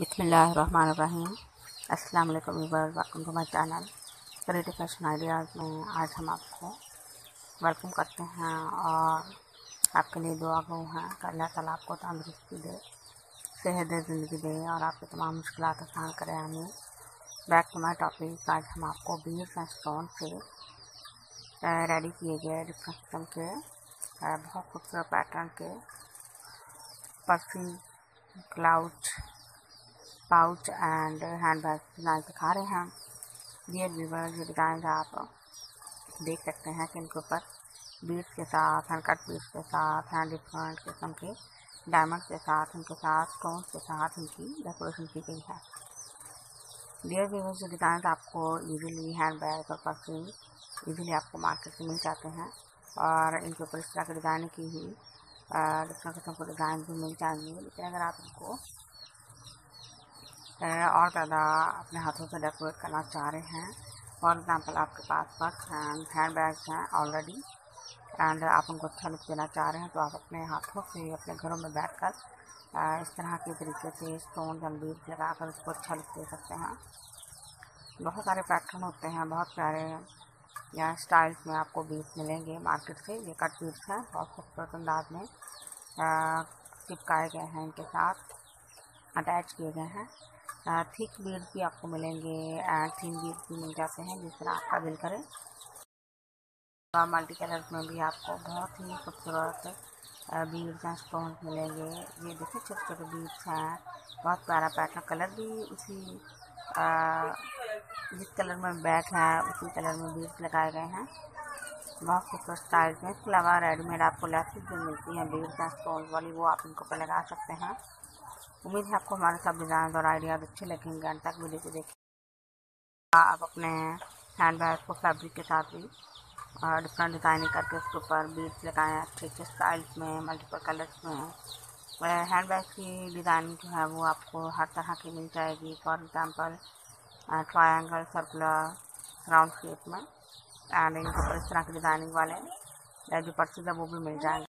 बिस्मिल्लाहिर्रहमानिर्रहीम अस्सलाम वालेकुम viewers, welcome to my channel creative fashion ideas में आज हम आपको वेलकम करते हैं और आपके लिए दुआ गो हैं कि अल्लाह ताला आपको तंदुरुस्ती दे, सेहत दे, ज़िंदगी दे और आपकी तमाम मुश्किलात आसान करे। आमीन। बैक टू माई टॉपिक, आज हम आपको बीड्स एंड स्टोन से रेडी किए गए डिफरेंट किस्म के बहुत खूबसूरत पैटर्न के पर्सी, clutch, pouch and hand bag design दिखा रहे हैं। ये व्यूअर्स डिज़ाइन आप देख सकते हैं कि इनके ऊपर बीड्स के साथ, हैंड कट बीड्स के साथ, हैंड डिफरेंट किस्म के डायमंड के साथ, इनके साथ स्टोन के साथ इनकी डेकोरेशन की गई है। ये व्यूअर्स डिज़ाइन आपको इजीली हैंड बैग और पर्स इजीली आपको मार्केट में मिल जाते हैं और इनके ऊपर इस तरह की डिज़ाइन की हुई डिफरेंट किस्म के डिज़ाइन भी मिल जाएंगी, लेकिन अगर आप इनको और ज़्यादा अपने हाथों से डेकोरेट करना चाह रहे हैं, फॉर एग्ज़ाम्पल आपके पास पर्स एंड हैंड बैग्स हैं ऑलरेडी एंड आप उनको अच्छा लुक देना चाह रहे हैं, तो आप अपने हाथों से अपने घरों में बैठकर इस तरह के तरीके से स्टोन एंड बीड्स लगाकर उसको अच्छा लुक दे सकते हैं। बहुत सारे पैटर्न होते हैं, बहुत सारे यहाँ स्टाइल्स में आपको बीड्स मिलेंगे मार्केट से। ये कट बीड्स हैं, बहुत खूबसूरत अंदाज में चिपकाए गए हैं, इनके साथ अटैच किए गए हैं। थिक बीड्स भी आपको मिलेंगे एंड थिन बीड्स भी मिल जाते हैं, जिस तरह आपका दिल करे। और मल्टी कलर्स में भी आपको बहुत ही खूबसूरत बीड्स एंड स्टोन मिलेंगे। ये देखिए छोटे छोटे बीड्स हैं, बहुत प्यारा पैटर्न। कलर भी उसी जिस कलर में बैग है उसी कलर में बीड्स लगाए गए हैं, बहुत खूबसूरत स्टाइल में। इसके अलावा रेडीमेड आपको लेसेस जो मिलती हैं बीड्स एंड स्टोन वाली, वो आप इनके ऊपर लगा सकते हैं। उम्मीद है आपको हमारे सब डिज़ाइन और आइडियाज़ अच्छे लगेंगे। अंत तक वीडियो को देखें। आप अपने हैंड बैग को फैब्रिक के साथ भी डिफरेंट डिज़ाइनिंग करके उसके ऊपर बीड्स लगाएं, अच्छे अच्छे स्टाइल्स में, मल्टीपल कलर्स में। हैंड बैग की डिज़ाइनिंग जो है वो आपको हर तरह की मिल जाएगी, for example triangle, circular, round shape में एंड इनके ऊपर इस तरह की डिज़ाइनिंग वाले जो पर्सेज है वो भी मिल जाएंगे।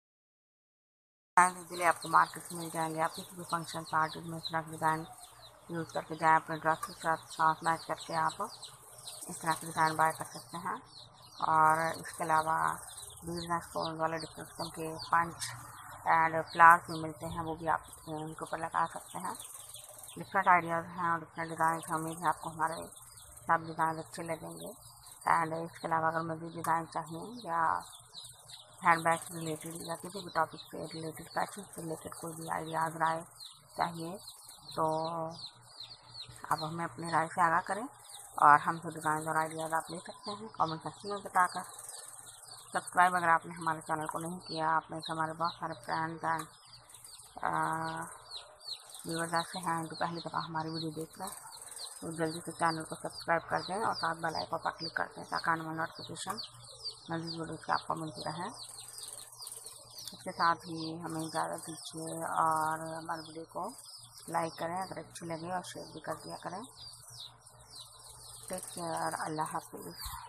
इसीलिए आपको मार्केट में मिल जाएंगे। आप किसी भी फंक्शन पार्टी में इस तरह के डिज़ाइन यूज़ करके जाएँ, अपने ड्रेस के साथ मैच करके आप इस तरह के डिज़ाइन बाय कर सकते हैं। और इसके अलावा बीड्स एंड स्टोन वाले डिफरेंट किस्म के पंच एंड फ्लावर्स भी मिलते हैं, वो भी आप उनके ऊपर लगा सकते हैं। डिफरेंट आइडियाज़ हैं और डिफरेंट डिज़ाइन हैं। उम्मीद है आपको हमारे सब डिज़ाइन अच्छे लगेंगे। एंड इसके अलावा अगर मज़ीद डिज़ाइन चाहिए या हैंड बैग से रिलेटेड या किसी भी टॉपिक से रिलेटेड, फैशन से रिलेटेड कोई भी आइडियाज़, राय चाहिए तो आप हमें अपनी राय से आगाह करें और हमसे डिज़ाइन और आइडियाज़ आप ले सकते हैं कमेंट सेक्शन में बताकर। सब्सक्राइब अगर आपने हमारे चैनल को नहीं किया, आपने हमारे बहुत सारे फ्रेंड्स एंड व्यूअर्स ऐसे हैं जो पहली दफ़ा हमारी वीडियो देख रहे हैं, तो जल्दी से चैनल को सब्सक्राइब कर दें और साथ बेल आइकन पर क्लिक कर दें ताकि आने वाली नोटिफिकेशन मज़ीद वीडियो से आपको मिलती रहे। इसके साथ ही हमें इजाज़त दीजिए और हमारी वीडियो को लाइक करें अगर अच्छी लगे और शेयर भी कर दिया करें। टेक केयर, अल्लाह हाफिज़।